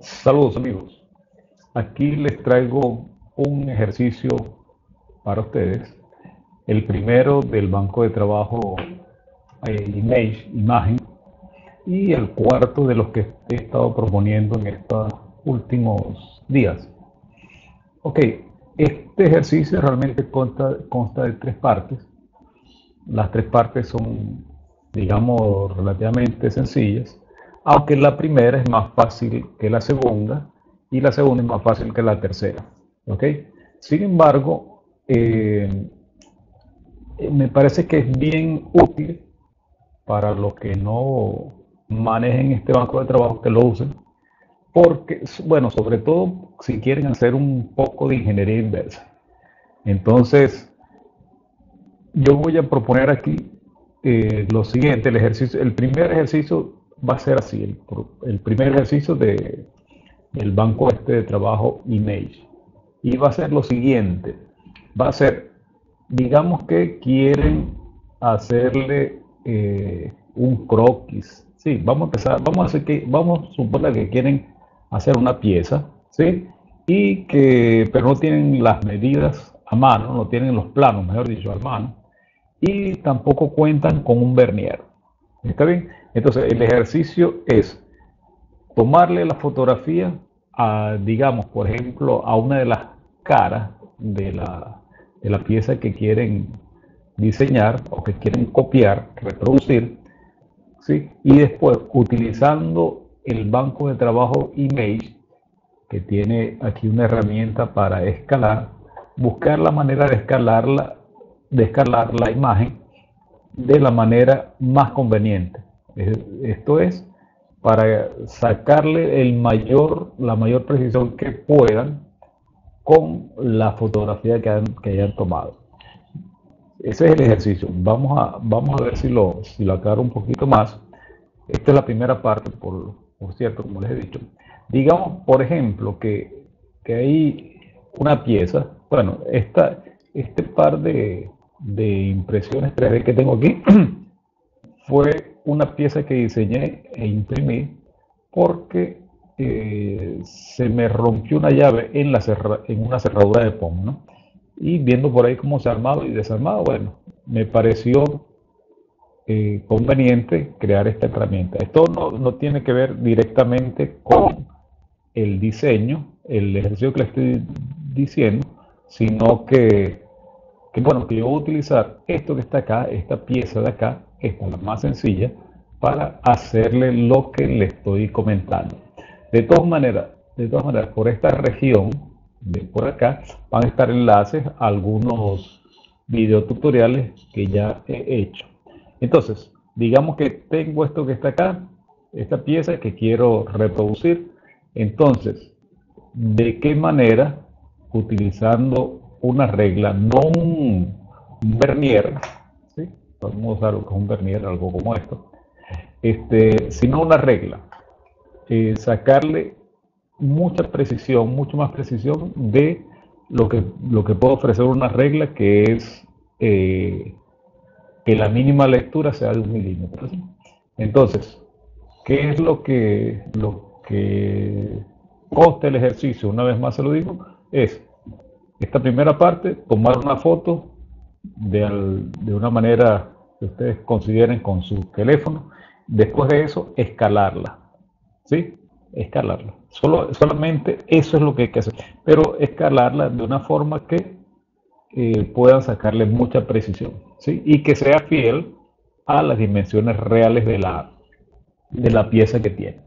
Saludos amigos, aquí les traigo un ejercicio para ustedes, el primero del banco de trabajo Image, y el cuarto de los que he estado proponiendo en estos últimos días. Ok, este ejercicio realmente consta de tres partes. Las tres partes son, digamos, relativamente sencillas, aunque la primera es más fácil que la segunda y la segunda es más fácil que la tercera. ¿Ok? Sin embargo, me parece que es bien útil para los que no manejen este banco de trabajo, que lo usen, porque, bueno, sobre todo si quieren hacer un poco de ingeniería inversa. Entonces, yo voy a proponer aquí lo siguiente, el ejercicio. El primer ejercicio va a ser así, el primer ejercicio del banco de trabajo Image, y va a ser lo siguiente. Va a ser, digamos que quieren hacerle un croquis. Sí, vamos a empezar, vamos a suponer que quieren hacer una pieza, ¿sí? Y pero no tienen las medidas a mano, no tienen los planos, mejor dicho, a mano, y tampoco cuentan con un vernier. ¿Está bien? Entonces, el ejercicio es tomarle la fotografía a, digamos, por ejemplo, a una de las caras de la pieza que quieren diseñar o que quieren copiar, reproducir, ¿sí? Y después, utilizando el banco de trabajo Image, que tiene aquí una herramienta para escalar, buscar la manera de escalar la imagen de la manera más conveniente. Esto es para sacarle la mayor precisión que puedan con la fotografía que hayan tomado. Ese es el ejercicio. Vamos a ver si lo aclaro un poquito más. Esta es la primera parte, por cierto, como les he dicho. Digamos, por ejemplo, que hay una pieza. Bueno, este par de impresiones 3D que tengo aquí fue una pieza que diseñé e imprimí porque se me rompió una llave en una cerradura de POM, ¿no? Y viendo por ahí cómo se armaba y desarmaba, bueno, me pareció conveniente crear esta herramienta. Esto no tiene que ver directamente con el diseño, el ejercicio que le estoy diciendo, sino que yo voy a utilizar esto que está acá, esta pieza de acá, esta es la más sencilla, para hacerle lo que le estoy comentando. De todas maneras, por esta región, de por acá, van a estar enlaces a algunos videotutoriales que ya he hecho. Entonces, digamos que tengo esto que está acá, esta pieza que quiero reproducir. Entonces, ¿de qué manera? Utilizando una regla, no un vernier, ¿sí? Vamos a usar un vernier, algo como esto, sino una regla, sacarle mucha precisión, mucho más precisión de lo que puede ofrecer una regla, que es que la mínima lectura sea de 1 milímetro. ¿Sí? Entonces, ¿qué es lo que costa el ejercicio? Una vez más se lo digo, es esta primera parte, tomar una foto de una manera que ustedes consideren con su teléfono. Después de eso, escalarla, ¿sí? Escalarla. Solamente eso es lo que hay que hacer, pero escalarla de una forma que puedan sacarle mucha precisión, ¿sí? Y que sea fiel a las dimensiones reales de la pieza que tiene.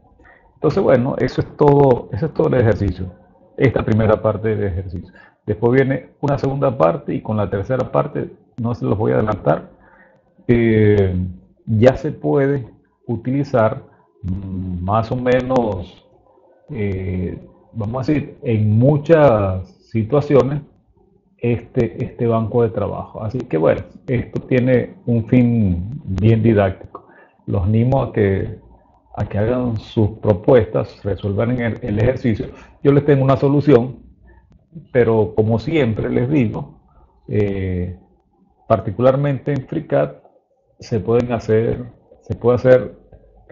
Entonces, bueno, eso es todo el ejercicio, esta primera parte del ejercicio. Después viene una segunda parte, y con la tercera parte no se los voy a adelantar. Ya se puede utilizar más o menos, vamos a decir, en muchas situaciones este banco de trabajo. Así que bueno, esto tiene un fin bien didáctico. Los animo a que hagan sus propuestas, resuelvan el ejercicio. Yo les tengo una solución, pero como siempre les digo, particularmente en FreeCAD se puede hacer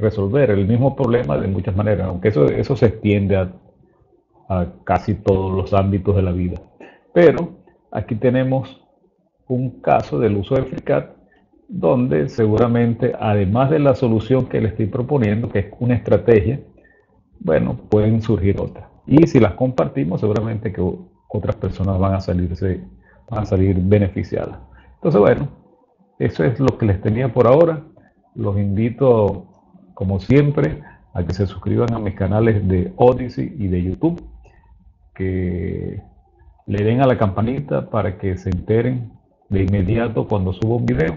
resolver el mismo problema de muchas maneras, aunque eso se extiende a casi todos los ámbitos de la vida. Pero aquí tenemos un caso del uso de FreeCAD, donde seguramente, además de la solución que le estoy proponiendo, que es una estrategia, bueno, pueden surgir otras. Y si las compartimos, seguramente que otras personas van a salir beneficiadas. Entonces, bueno, eso es lo que les tenía por ahora. Los invito, como siempre, a que se suscriban a mis canales de Odyssey y de YouTube, que le den a la campanita para que se enteren de inmediato cuando suba un video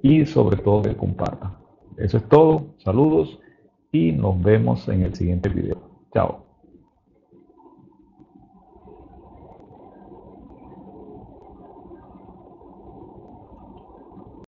y sobre todo que compartan. Eso es todo, saludos y nos vemos en el siguiente video. Chao.